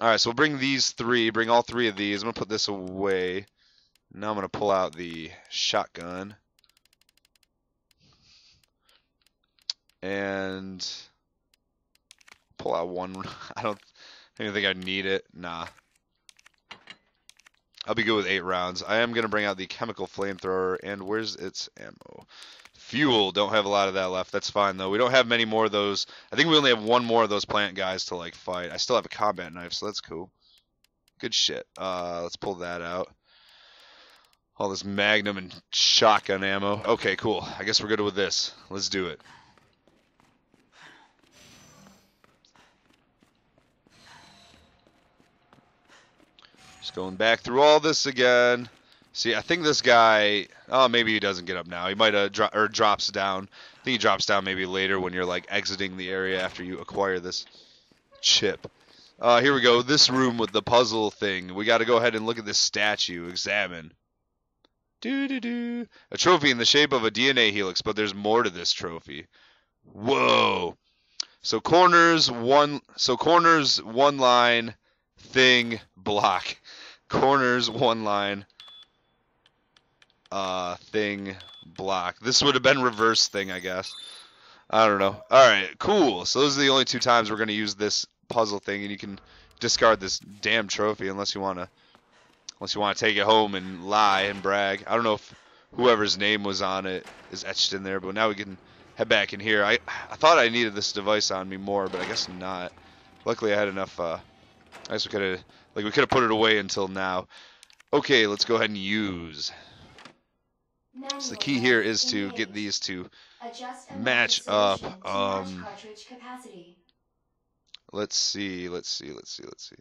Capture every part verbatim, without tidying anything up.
Alright, so we'll bring these three, bring all three of these. I'm going to put this away. Now I'm going to pull out the shotgun. And pull out one. I don't even think I need it. Nah. I'll be good with eight rounds. I am going to bring out the chemical flamethrower. And where's its ammo? Fuel. Don't have a lot of that left. That's fine, though. We don't have many more of those. I think we only have one more of those plant guys to, like, fight. I still have a combat knife, so that's cool. Good shit. Uh, let's pull that out. All this magnum and shotgun ammo. Okay, cool. I guess we're good with this. Let's do it. Just going back through all this again. See, I think this guy, oh, maybe he doesn't get up now. He might have, dro or drops down. I think he drops down maybe later when you're, like, exiting the area after you acquire this chip. Uh, here we go. This room with the puzzle thing. We got to go ahead and look at this statue. Examine. Doo-doo-doo. A trophy in the shape of a D N A helix, but there's more to this trophy. Whoa. So corners, one, so corners, one line, thing, block. Corners, one line, uh, thing, block. This would have been reverse thing, I guess. I don't know. Alright, cool. So those are the only two times we're going to use this puzzle thing, and you can discard this damn trophy unless you want to unless you want to take it home and lie and brag. I don't know if whoever's name was on it is etched in there, but now we can head back in here. I, I thought I needed this device on me more, but I guess not. Luckily, I had enough, uh, I guess we could have... Like, we could have put it away until now. Okay, let's go ahead and use. So the key here is to get these to match up. Um, let's see, let's see, let's see, let's see.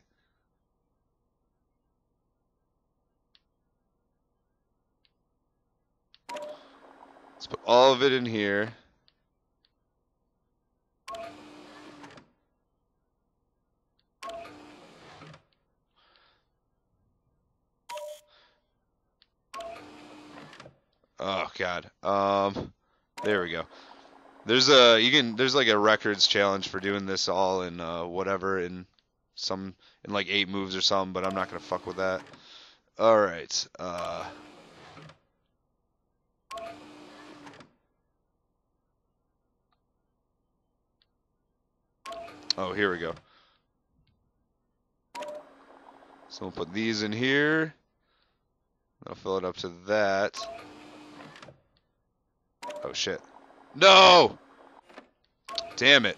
Let's put all of it in here. Oh god. Um there we go. There's a you can there's like a records challenge for doing this all in uh whatever in some in like eight moves or something, but I'm not gonna fuck with that. Alright, uh oh, here we go. So we'll put these in here. I'll fill it up to that. Oh shit. No! Damn it.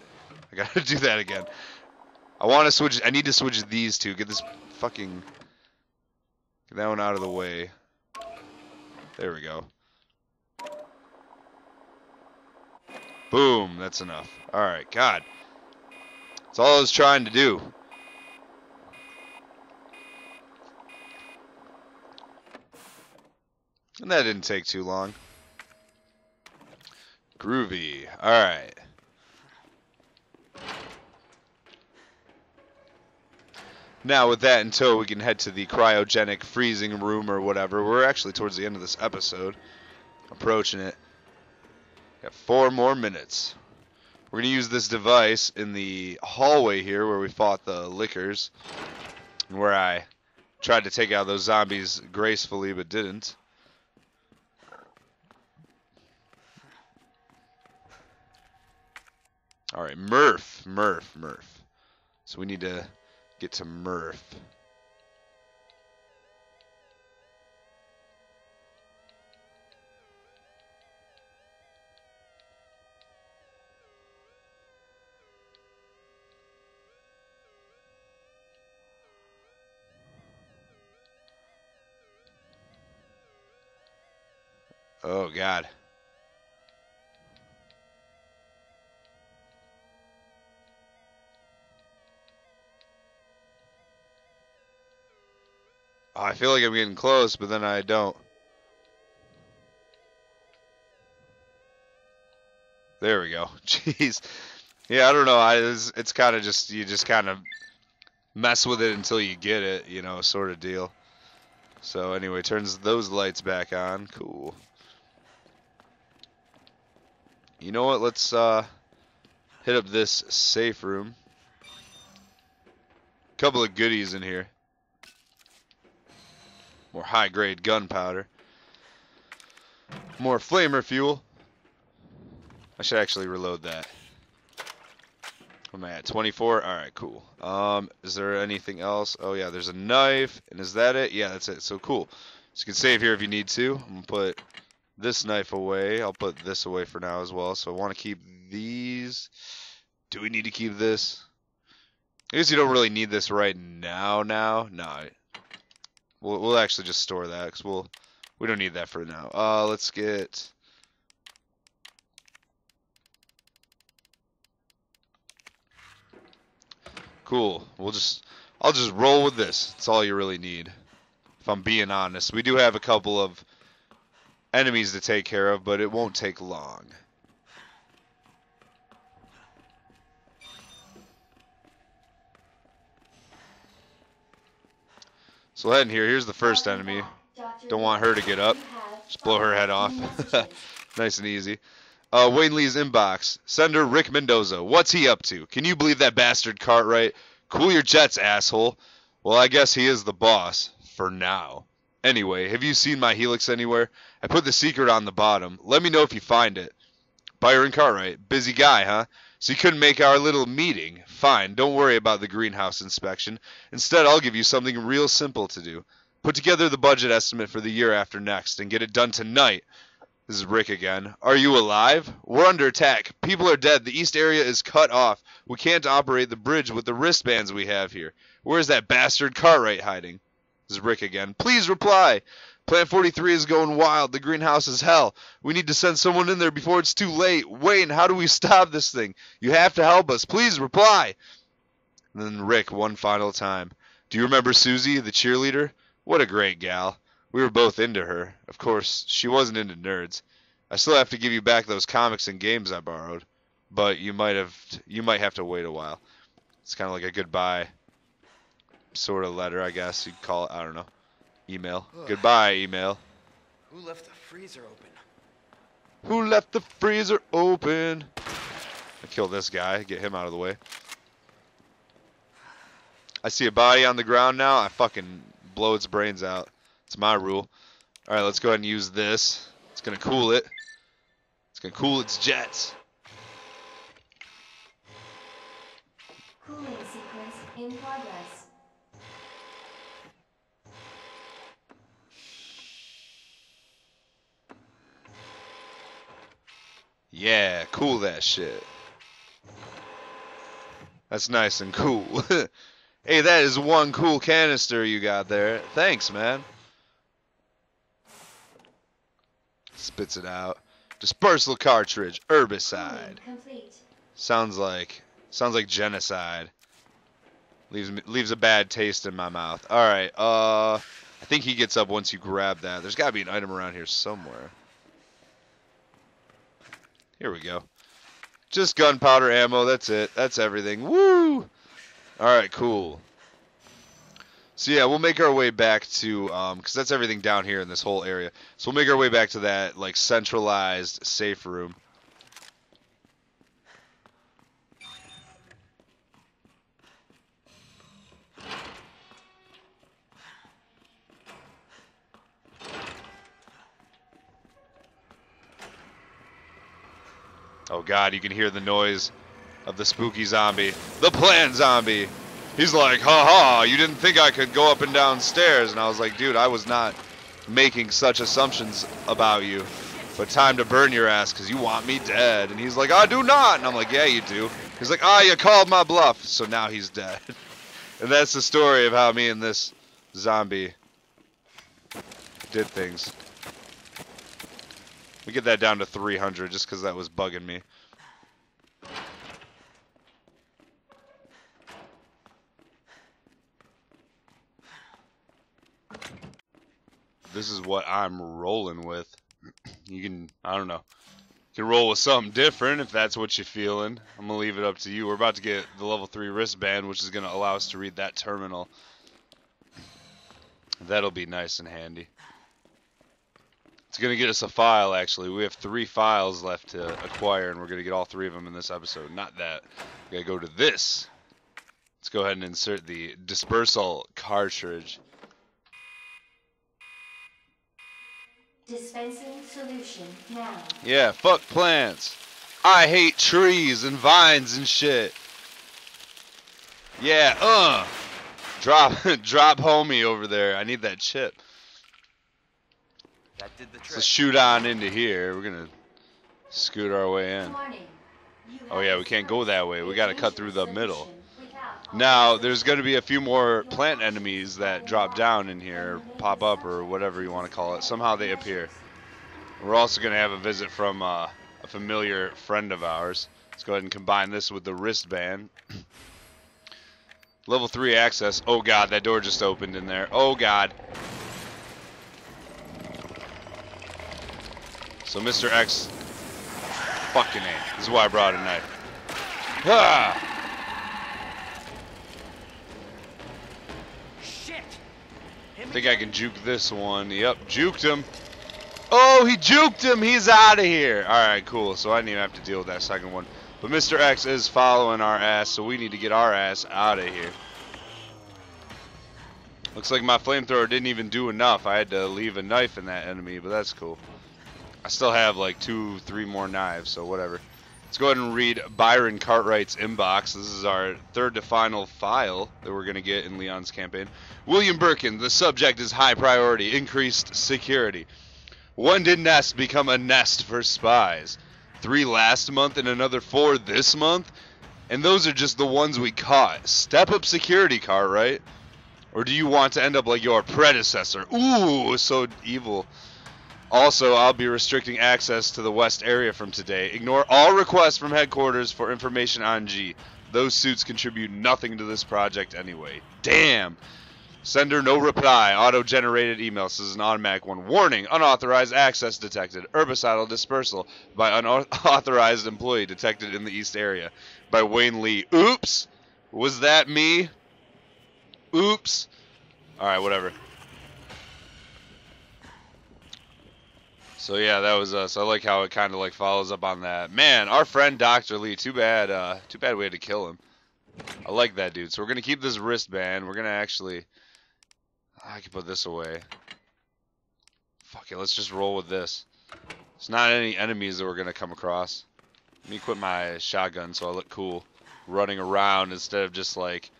I gotta do that again. I wanna switch I need to switch these two. Get this fucking get that one out of the way. There we go. Boom, that's enough. Alright, God. That's all I was trying to do. And that didn't take too long. Groovy. Alright. Now with that in tow, we can head to the cryogenic freezing room or whatever. We're actually towards the end of this episode. Approaching it. Got four more minutes. We're going to use this device in the hallway here where we fought the lickers. Where I tried to take out those zombies gracefully but didn't. Alright, Murph, Murph, Murph. So we need to get to Murph. Oh, God. I feel like I'm getting close, but then I don't. There we go. Jeez. Yeah, I don't know. I, it's it's kind of just, you just kind of mess with it until you get it, you know, sort of deal. So anyway, turns those lights back on. Cool. You know what? Let's uh, hit up this safe room. Couple of goodies in here. More high-grade gunpowder. More flamer fuel. I should actually reload that. What am I at? twenty-four? Alright, cool. Um, is there anything else? Oh yeah, there's a knife. And is that it? Yeah, that's it. So cool. So you can save here if you need to. I'm going to put this knife away. I'll put this away for now as well. So I want to keep these. Do we need to keep this? I guess you don't really need this right now. Now, no. We'll, we'll actually just store that because we'll, we don't need that for now. Uh, let's get... Cool. We'll just, I'll just roll with this. It's all you really need. If I'm being honest, we do have a couple of enemies to take care of, but it won't take long. So we'll head in here. Here's the first enemy. Don't want her to get up. Just blow her head off. Nice and easy. Uh, Wayne Lee's inbox. Sender Rick Mendoza. What's he up to? Can you believe that bastard Cartwright? Cool your jets, asshole. Well, I guess he is the boss. For now. Anyway, have you seen my helix anywhere? I put the secret on the bottom. Let me know if you find it. Byron Cartwright. Busy guy, huh? So you couldn't make our little meeting? Fine, don't worry about the greenhouse inspection. Instead, I'll give you something real simple to do. Put together the budget estimate for the year after next and get it done tonight. This is Rick again. Are you alive? We're under attack. People are dead. The east area is cut off. We can't operate the bridge with the wristbands we have here. Where's that bastard Cartwright hiding? This is Rick again. Please reply. Plant forty-three is going wild. The greenhouse is hell. We need to send someone in there before it's too late. Wayne, how do we stop this thing? You have to help us. Please reply. And then Rick one final time. Do you remember Susie, the cheerleader? What a great gal. We were both into her. Of course, she wasn't into nerds. I still have to give you back those comics and games I borrowed, but you might have you might have to wait a while. It's kind of like a goodbye sort of letter, I guess you'd call it. I don't know. Email. Ugh. Goodbye, email. Who left the freezer open? Who left the freezer open? I kill this guy. Get him out of the way. I see a body on the ground now. I fucking blow its brains out. It's my rule. Alright, let's go ahead and use this. It's gonna cool it. It's gonna cool its jets. Cooling sequence in progress. Yeah, cool that shit. That's nice and cool. Hey, that is one cool canister you got there. Thanks, man. Spits it out. Dispersal cartridge, herbicide. Complete. Sounds like sounds like genocide. Leaves leaves a bad taste in my mouth. All right. Uh, I think he gets up once you grab that. There's got to be an item around here somewhere. Here we go. Just gunpowder ammo. That's it. That's everything. Woo! All right. Cool. So yeah, we'll make our way back to, um, because that's everything down here in this whole area. So we'll make our way back to that, like, centralized safe room. Oh god, you can hear the noise of the spooky zombie. The plan zombie! He's like, ha ha, you didn't think I could go up and down stairs. And I was like, dude, I was not making such assumptions about you. But time to burn your ass because you want me dead. And he's like, I do not. And I'm like, yeah, you do. He's like, ah, you called my bluff. So now he's dead. And that's the story of how me and this zombie did things. We get that down to three hundred just because that was bugging me. This is what I'm rolling with. You can, I don't know, you can roll with something different if that's what you're feeling. I'm going to leave it up to you. We're about to get the level three wristband, which is going to allow us to read that terminal. That'll be nice and handy. It's going to get us a file, actually. We have three files left to acquire, and we're going to get all three of them in this episode. Not that. We're going to go to this. Let's go ahead and insert the dispersal cartridge. Dispensing solution now. Yeah, fuck plants. I hate trees and vines and shit. Yeah, uh. Drop, drop homie over there. I need that chip. That did the trick. Let's shoot on into here. We're gonna scoot our way in. Oh yeah, we can't go that way. We gotta cut through the middle. Now, there's gonna be a few more plant enemies that drop down in here, pop up, or whatever you want to call it. Somehow they appear. We're also gonna have a visit from uh, a familiar friend of ours. Let's go ahead and combine this with the wristband. Level three access. Oh god, that door just opened in there. Oh god. So Mister X, fucking A. This is why I brought a knife. Ah! Shit. I think I can juke this one. Yep, juked him. Oh, he juked him. He's out of here. All right, cool. So I didn't even have to deal with that second one. But Mister X is following our ass, so we need to get our ass out of here. Looks like my flamethrower didn't even do enough. I had to leave a knife in that enemy, but that's cool. I still have like two, three more knives, so whatever. Let's go ahead and read Byron Cartwright's inbox. This is our third to final file that we're going to get in Leon's campaign. William Birkin, the subject is high priority, increased security. When did NEST become a nest for spies? Three last month and another four this month, and those are just the ones we caught. Step up security, Cartwright, or do you want to end up like your predecessor? Ooh, so evil. Also, I'll be restricting access to the west area from today. Ignore all requests from headquarters for information on G. Those suits contribute nothing to this project anyway. Damn. Sender no reply. Auto-generated email. This is an automatic one. Warning. Unauthorized access detected. Herbicidal dispersal by unauthorized employee detected in the east area. By Wayne Lee. Oops. Was that me? Oops. Alright, whatever. So yeah, that was us. I like how it kind of like follows up on that. Man, our friend Doctor Lee. Too bad, uh, too bad we had to kill him. I like that dude. So we're going to keep this wristband. We're going to actually... I can put this away. Fuck it, let's just roll with this. It's not any enemies that we're going to come across. Let me quit my shotgun so I look cool. Running around instead of just like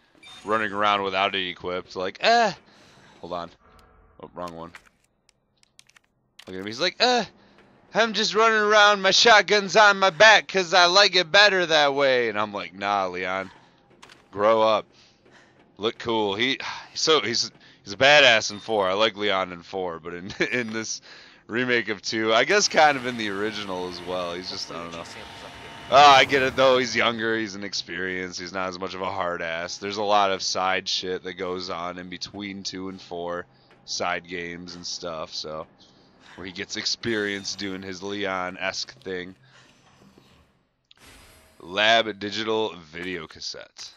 running around without it equipped. Like, eh. Hold on. Oh, wrong one. Look at him. He's like, eh. I'm just running around. My shotgun's on my back because I like it better that way. And I'm like, nah, Leon. Grow up. Look cool. He, so he's... He's a badass in four. I like Leon in four, but in in this remake of two, I guess kind of in the original as well. He's just, I don't know. Oh, I get it though. He's younger. He's inexperienced. He's not as much of a hard ass. There's a lot of side shit that goes on in between two and four, side games and stuff. So where he gets experience doing his Leon-esque thing. Lab digital video cassette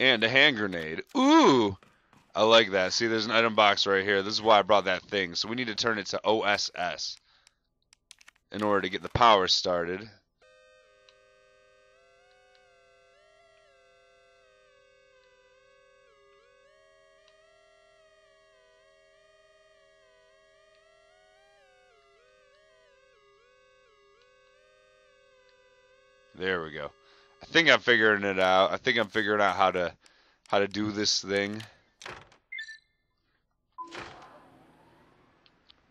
and a hand grenade. Ooh. I like that. See, there's an item box right here. This is why I brought that thing. So we need to turn it to O S S in order to get the power started. There we go. I think I'm figuring it out. I think I'm figuring out how to how to do this thing.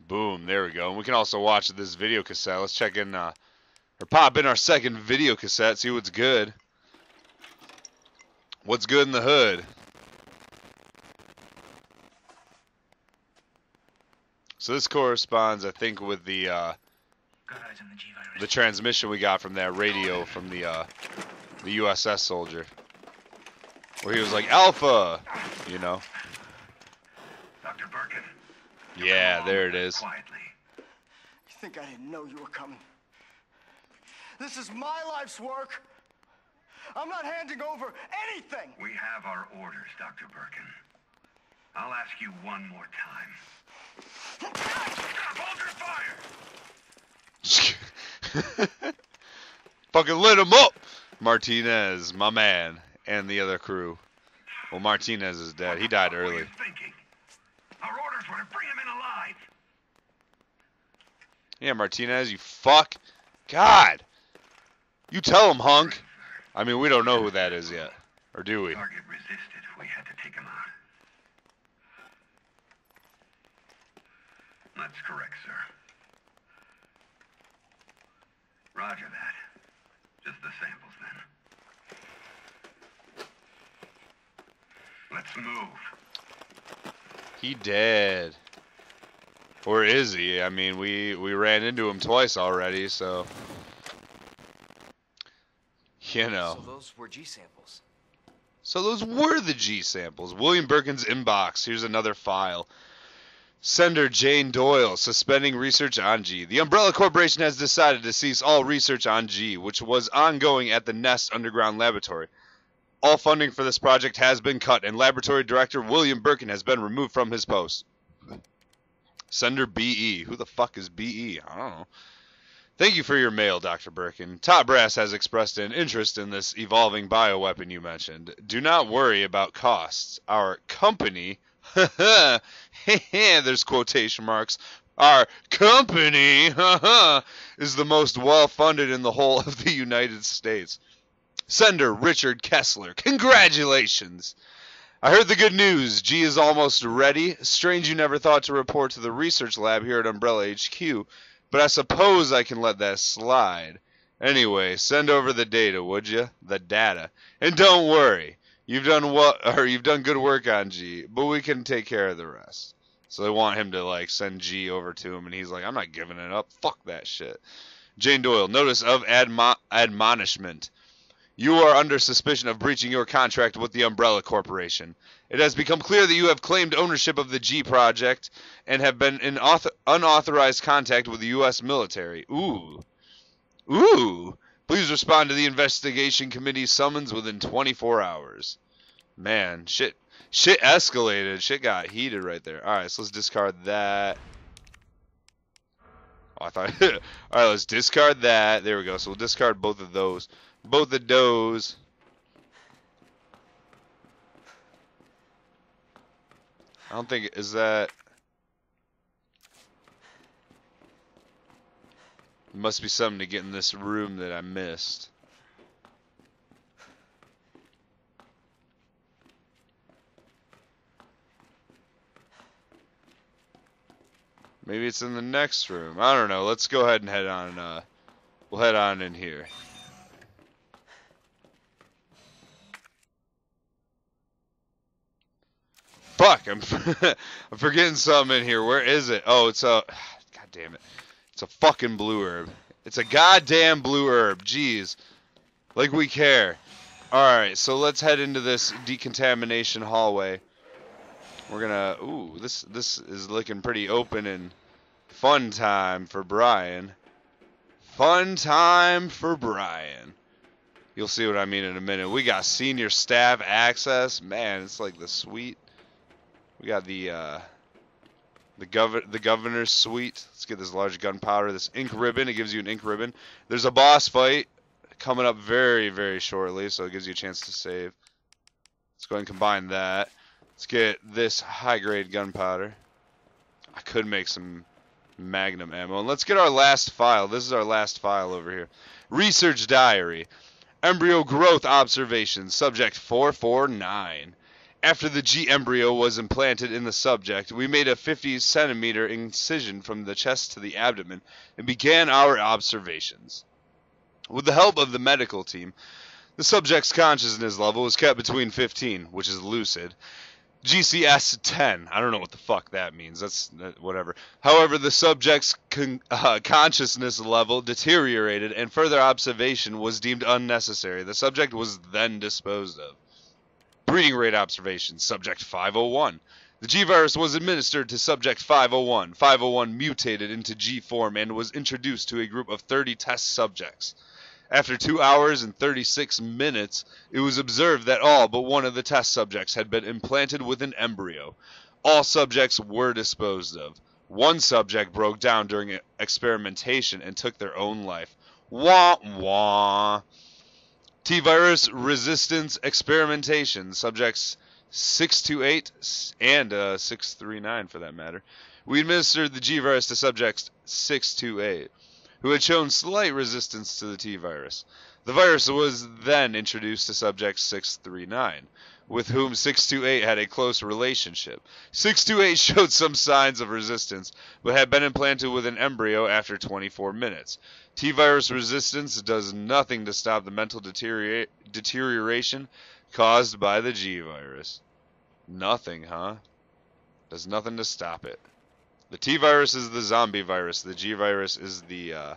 Boom, there we go. And we can also watch this video cassette. Let's check in, uh, or pop in our second video cassette, see what's good. What's good in the hood? So this corresponds, I think, with the, uh, the transmission we got from that radio from the, uh, the U S S soldier. Where he was like, Alpha! You know. Doctor Birkin. Yeah, there it is. Quietly. You think I didn't know you were coming? This is my life's work. I'm not handing over anything. We have our orders, Doctor Birkin. I'll ask you one more time. Hold your fire! Fucking lit him up! Martinez, my man. and the other crew. Well, Martinez is dead. He died early. Our orders were to bring him in alive. Yeah, Martinez, you fuck. God. You tell him, hunk. I mean, we don't know who that is yet. Or do we? Target resisted. We had to take him out. That's correct, sir. Roger that. Just the samples, then. Let's move. He dead. Or is he? I mean, we, we ran into him twice already, so... You know. So those were G-samples. So those were the G-samples. William Birkin's inbox. Here's another file. Sender Jane Doyle, suspending research on G. The Umbrella Corporation has decided to cease all research on G, which was ongoing at the NEST underground laboratory. All funding for this project has been cut, and laboratory director William Birkin has been removed from his post. Sender B E. Who the fuck is B E? I don't know. Thank you for your mail, Doctor Birkin. Top Brass has expressed an interest in this evolving bioweapon you mentioned. Do not worry about costs. Our company... There's quotation marks. Our company is the most well-funded in the whole of the United States. Sender Richard Kessler, congratulations. I heard the good news. G is almost ready. Strange you never thought to report to the research lab here at Umbrella H Q, but I suppose I can let that slide. Anyway, send over the data, would you? The data. And don't worry. You've done what, or you've done good work on G, but we can take care of the rest. So they want him to like send G over to him, and he's like, "I'm not giving it up. Fuck that shit." Jane Doyle, notice of admo admonishment. You are under suspicion of breaching your contract with the Umbrella Corporation. It has become clear that you have claimed ownership of the G project and have been in unauthorized contact with the U S military. Ooh, ooh. Please respond to the investigation committee's summons within twenty-four hours. Man, shit. Shit escalated. Shit got heated right there. Alright, so let's discard that. Oh, I thought... Alright, let's discard that. There we go. So we'll discard both of those. Both of those. I don't think... Is that... Must be something to get in this room that I missed. Maybe it's in the next room. I don't know. Let's go ahead and head on. Uh, we'll head on in here. Fuck! I'm I'm forgetting something in here. Where is it? Oh, it's a. God damn it. It's a fucking blue herb. It's a goddamn blue herb. Jeez. Like we care. Alright, so let's head into this decontamination hallway. We're gonna... Ooh, this, this is looking pretty open and fun time for Brian. Fun time for Brian. You'll see what I mean in a minute. We got senior staff access. Man, it's like the suite. We got the... Uh, The, gov the governor's suite. Let's get this large gunpowder. This ink ribbon. It gives you an ink ribbon. There's a boss fight coming up very, very shortly, so it gives you a chance to save. Let's go ahead and combine that. Let's get this high-grade gunpowder. I could make some magnum ammo. And let's get our last file. This is our last file over here. Research diary. Embryo growth observations. Subject four four nine. After the G embryo was implanted in the subject, we made a fifty centimeter incision from the chest to the abdomen and began our observations. With the help of the medical team, the subject's consciousness level was kept between fifteen, which is lucid, G C S ten. I don't know what the fuck that means. That's that, whatever. However, the subject's con uh, consciousness level deteriorated and further observation was deemed unnecessary. The subject was then disposed of. Breeding rate observation, subject five oh one. The G-Virus was administered to subject five oh one. five oh one mutated into G form and was introduced to a group of thirty test subjects. After two hours and thirty-six minutes, it was observed that all but one of the test subjects had been implanted with an embryo. All subjects were disposed of. One subject broke down during experimentation and took their own life. Wah, wah. T-Virus Resistance Experimentation, subjects six two eight and uh, six three nine for that matter. We administered the G-Virus to subjects six two eight, who had shown slight resistance to the T-Virus. The virus was then introduced to subject six three nine, with whom six two eight had a close relationship. six two eight showed some signs of resistance, but had been implanted with an embryo after twenty-four minutes. T-virus resistance does nothing to stop the mental deteriora- deterioration caused by the G-virus. Nothing, huh? Does nothing to stop it. The T-virus is the zombie virus. The G-virus is the... Uh,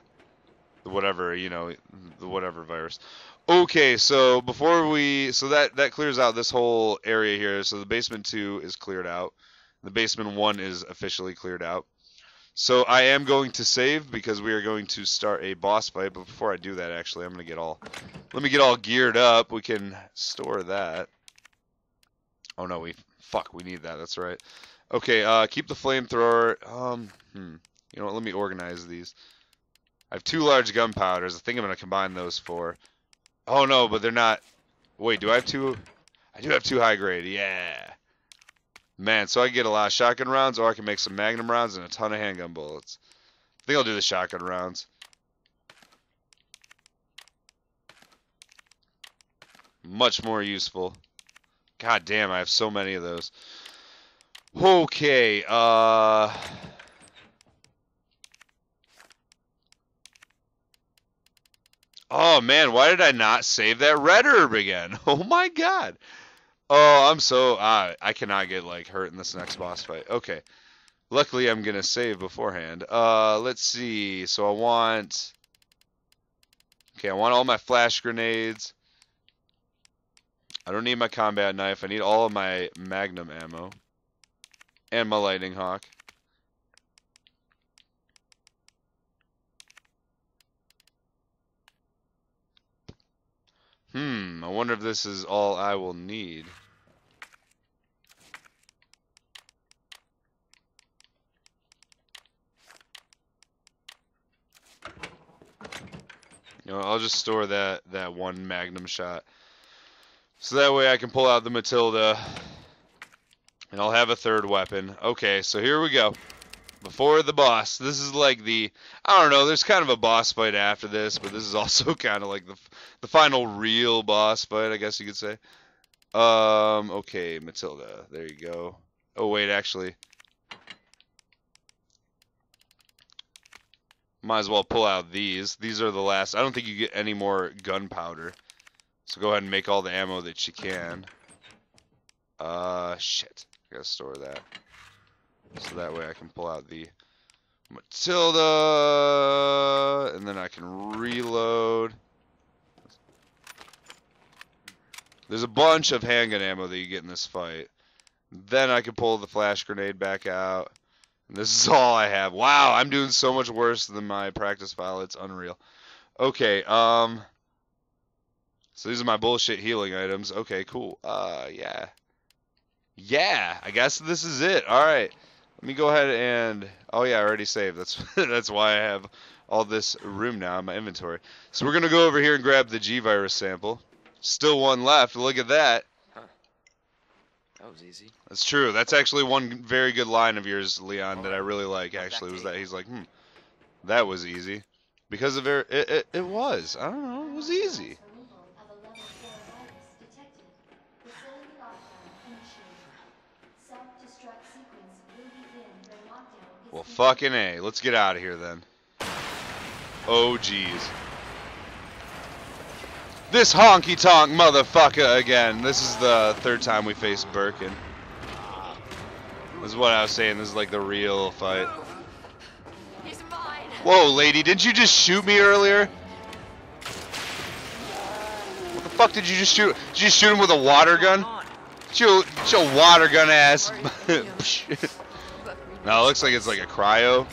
whatever, you know, the whatever virus. Okay, so before we, so that that clears out this whole area here. So the basement two is cleared out. The basement one is officially cleared out. So I am going to save because we are going to start a boss fight. But before I do that, actually, I'm gonna get all, let me get all geared up. We can store that. Oh no, we fuck, we need that. That's right. Okay, uh, keep the flamethrower. Um, hmm. You know what? Let me organize these. I have two large gunpowders. I think I'm going to combine those for... Oh, no, but they're not... Wait, do I have two... I do have two high grade. Yeah. Man, so I can get a lot of shotgun rounds, or I can make some magnum rounds and a ton of handgun bullets. I think I'll do the shotgun rounds. Much more useful. God damn, I have so many of those. Okay, uh... oh, man, why did I not save that red herb again? Oh, my God. Oh, I'm so... Uh, I cannot get, like, hurt in this next boss fight. Okay. Luckily, I'm going to save beforehand. Uh, let's see. So I want... Okay, I want all my flash grenades. I don't need my combat knife. I need all of my magnum ammo. And my lightning hawk. Hmm, I wonder if this is all I will need. You know, I'll just store that, that one magnum shot. So that way I can pull out the Matilda. And I'll have a third weapon. Okay, so here we go. Before the boss. This is like the, I don't know, there's kind of a boss fight after this, but this is also kind of like the the final real boss fight, I guess you could say. Um, okay, Matilda, there you go. Oh, wait, actually. Might as well pull out these. These are the last. I don't think you get any more gunpowder. So go ahead and make all the ammo that you can. Uh, shit. I gotta store that. So that way I can pull out the Matilda, and then I can reload. There's a bunch of handgun ammo that you get in this fight. Then I can pull the flash grenade back out. And this is all I have. Wow, I'm doing so much worse than my practice file. It's unreal. Okay, um... so these are my bullshit healing items. Okay, cool. Uh, yeah. Yeah, I guess this is it. Alright. Let me go ahead and... oh yeah, I already saved. That's that's why I have all this room now in my inventory. So we're going to go over here and grab the G-Virus sample. Still one left. Look at that. Huh. That was easy. That's true. That's actually one very good line of yours, Leon, that I really like, actually, was that he's like, hmm, that was easy. Because of it, it, it was. I don't know. It was easy. Well, fucking A. Let's get out of here, then. Oh, jeez. This honky-tonk motherfucker again. This is the third time we face Birkin. This is what I was saying. This is like the real fight. He's mine. Whoa, lady. Didn't you just shoot me earlier? What the fuck did you just shoot? Did you shoot him with a water gun? Shoot your water gun ass. No, it looks like it's like a cryo,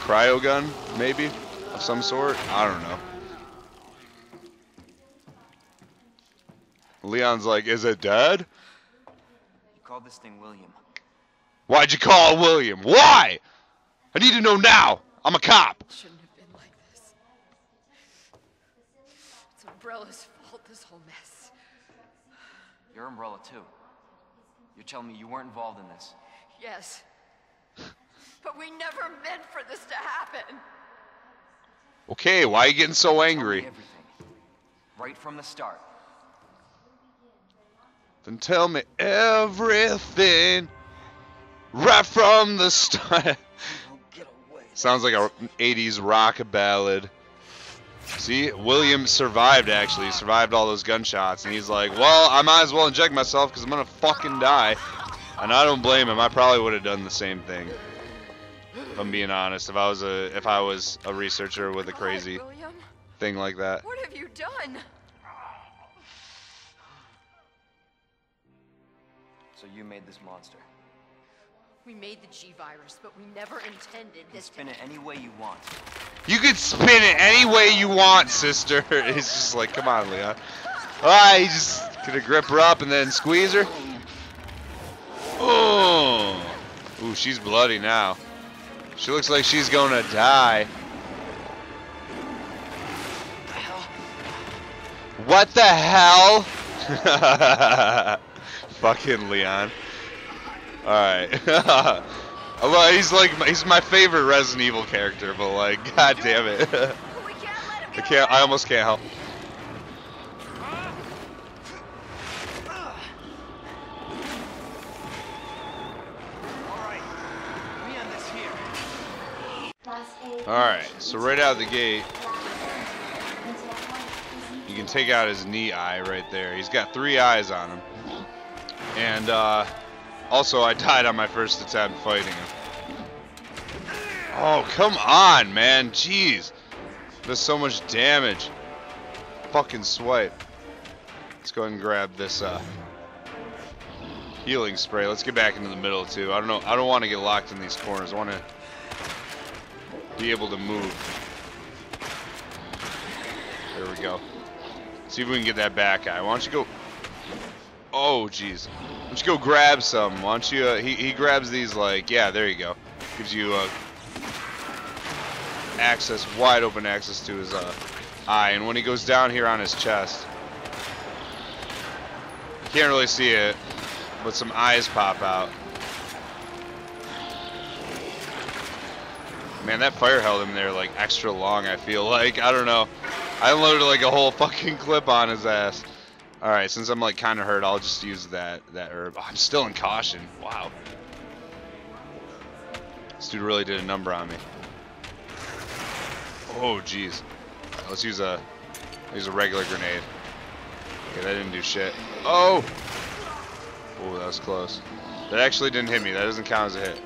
cryo gun, maybe, of some sort. I don't know. Leon's like, is it dead? You called this thing William. Why'd you call it William? Why? I need to know now. I'm a cop. It shouldn't have been like this. It's Umbrella's fault. this whole mess. Your umbrella, too. You're telling me you weren't involved in this? Yes. But we never meant for this to happen. Okay, why are you getting so angry? Everything. Right from the start. Then tell me everything right from the start. Sounds like an eighties rock ballad. See, William survived, actually. He survived all those gunshots. And he's like, well, I might as well inject myself because I'm going to fucking die. And I don't blame him. I probably would have done the same thing. If I'm being honest. If I was a, if I was a researcher with a crazy God, William, thing like that. What have you done? So you made this monster. We made the G virus, but we never intended this. Spin it any way you want. You could spin it any way you want, sister. It's just like, come on, Leon. Ah, you just gonna grip her up and then squeeze her. Oh, ooh, she's bloody now. She looks like she's gonna die. What the hell? Fucking Leon. Alright. Well, he's like, he's my favorite Resident Evil character, but like, god damn it. I can't, I almost can't help. Alright, so right out of the gate, you can take out his knee eye right there. He's got three eyes on him. And, uh,. Also, I died on my first attempt fighting him. Oh, come on, man. Jeez. There's so much damage. Fucking swipe. Let's go ahead and grab this uh, healing spray. Let's get back into the middle, too. I don't know. I don't want to get locked in these corners. I want to be able to move. There we go. See if we can get that back eye. Why don't you go... Oh, jeez. Why don't you go grab some? Why don't you, uh, he, he grabs these, like, yeah, there you go. Gives you, uh, access, wide open access to his, uh, eye. And when he goes down here on his chest, you can't really see it, but some eyes pop out. Man, that fire held him there, like, extra long, I feel like. I don't know. I unloaded, like, a whole fucking clip on his ass. Alright, since I'm like kind of hurt, I'll just use that that herb. Oh, I'm still in caution. Wow. This dude really did a number on me. Oh, jeez. Right, let's use a use a regular grenade. Okay, that didn't do shit. Oh! Oh, that was close. That actually didn't hit me. That doesn't count as a hit.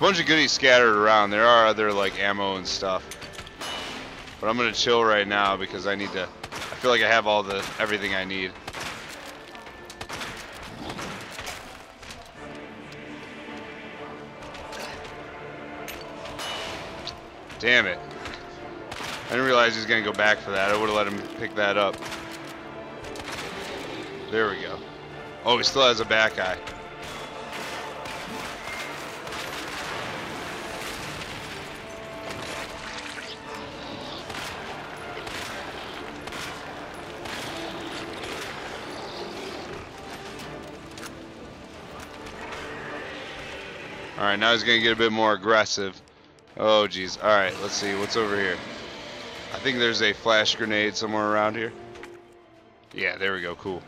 Bunch of goodies scattered around. There are other like ammo and stuff, but I'm gonna chill right now because I need to. I feel like I have all the everything I need. Damn it! I didn't realize he's gonna go back for that. I would have let him pick that up. There we go. Oh, he still has a back eye. Alright, now he's going to get a bit more aggressive. Oh, jeez. Alright, let's see. What's over here? I think there's a flash grenade somewhere around here. Yeah, there we go. Cool.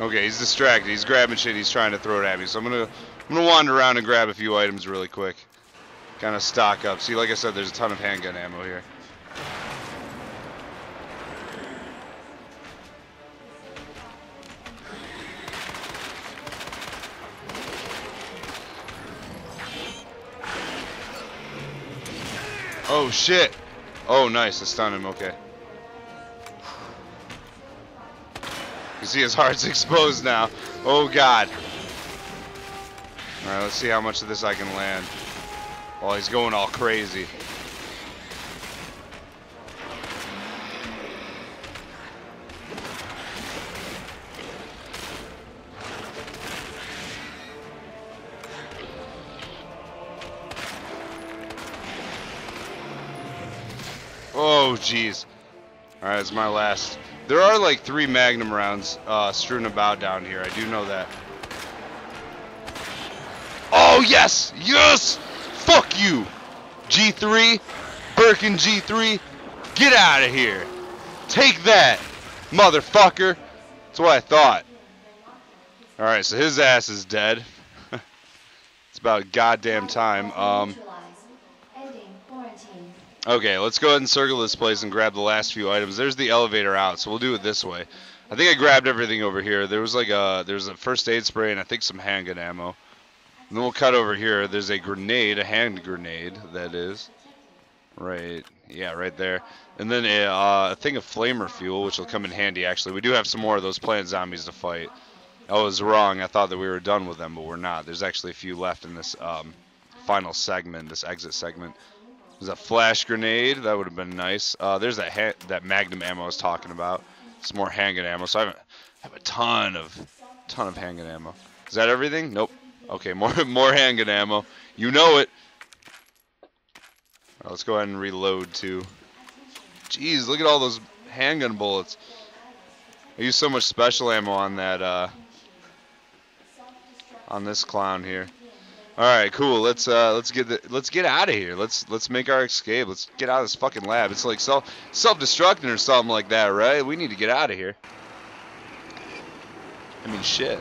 Okay, he's distracted. He's grabbing shit. He's trying to throw it at me. So I'm going to I'm gonna wander around and grab a few items really quick. Kind of stock up. See, like I said, there's a ton of handgun ammo here. Oh shit! Oh nice, I stunned him, okay. You see his heart's exposed now. Oh god. Alright, let's see how much of this I can land. Oh, he's going all crazy. Oh, jeez. Alright, it's my last. There are like three magnum rounds uh, strewn about down here. I do know that. Oh, yes! Yes! Fuck you! G three, Birkin G three, get out of here! Take that, motherfucker! That's what I thought. Alright, so his ass is dead. It's about goddamn time. Um, okay, let's go ahead and circle this place and grab the last few items. There's the elevator out, so we'll do it this way. I think I grabbed everything over here. There was like a, there was a first aid spray and I think some handgun ammo. And then we'll cut over here. There's a grenade, a hand grenade, that is. Right, yeah, right there. And then a, uh, a thing of flamer fuel, which will come in handy, actually. We do have some more of those plant zombies to fight. I was wrong. I thought that we were done with them, but we're not. There's actually a few left in this um, final segment, this exit segment. There's a flash grenade. That would have been nice. Uh, there's that ha that magnum ammo I was talking about. Some more handgun ammo. So I, haven't, I have a ton of, ton of handgun ammo. Is that everything? Nope. Okay, more more handgun ammo. You know it. All right, let's go ahead and reload too. Jeez, look at all those handgun bullets. I used so much special ammo on that uh, on this clown here. All right, cool. Let's uh, let's get the, let's get out of here. Let's let's make our escape. Let's get out of this fucking lab. It's like self self-destructing or something like that, right? We need to get out of here. I mean, shit.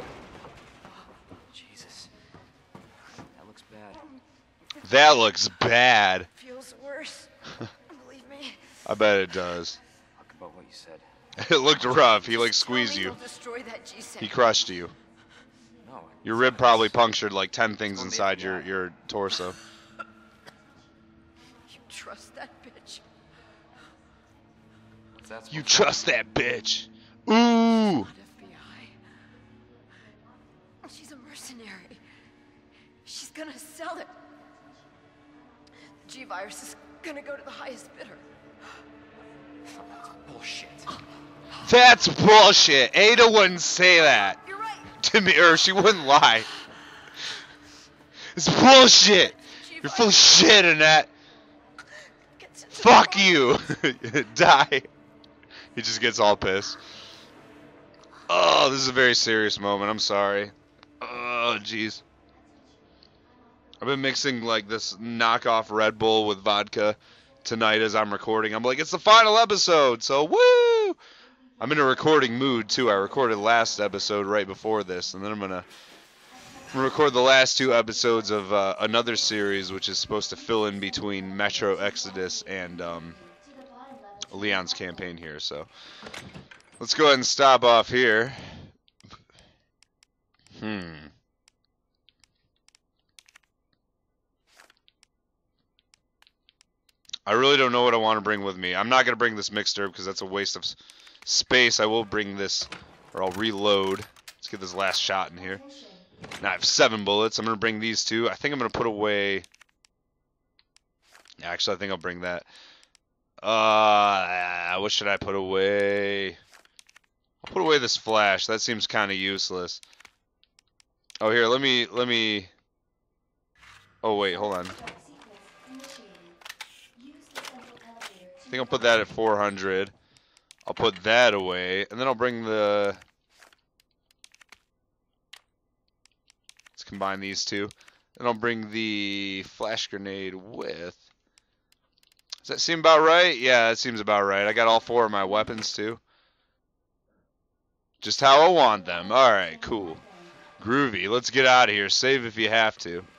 That looks bad. Feels worse. Believe me. I bet it does. Talk about what you said. It looked rough. He like squeezed you. He crushed you. No. Your rib probably punctured like ten things inside your your torso. You trust that bitch. You trust that bitch. Ooh. F B I. She's a mercenary. She's gonna sell it. G-Virus is gonna go to the highest bidder. That's bullshit. That's bullshit. Ada wouldn't say that. You're right. To me, or she wouldn't lie. It's bullshit. You're full of shit, Annette. Fuck you. Die. He just gets all pissed. Oh, this is a very serious moment. I'm sorry. Oh, jeez. I've been mixing like this knockoff Red Bull with vodka tonight as I'm recording. I'm like, it's the final episode, so woo! I'm in a recording mood too. I recorded last episode right before this, and then I'm gonna record the last two episodes of uh, another series, which is supposed to fill in between Metro Exodus and um, Leon's campaign here. So let's go ahead and stop off here. Hmm. I really don't know what I want to bring with me. I'm not going to bring this mixer because that's a waste of space. I will bring this, or I'll reload. Let's get this last shot in here. Now I have seven bullets. I'm going to bring these two. I think I'm going to put away... Actually, I think I'll bring that. Uh, what should I put away? I'll put away this flash. That seems kind of useless. Oh, here, let me... Let me... Oh, wait, hold on. I think I'll put that at four hundred. I'll put that away, and then I'll bring the... Let's combine these two. And I'll bring the flash grenade with... Does that seem about right? Yeah, that seems about right. I got all four of my weapons, too. Just how I want them. Alright, cool. Groovy. Let's get out of here. Save if you have to.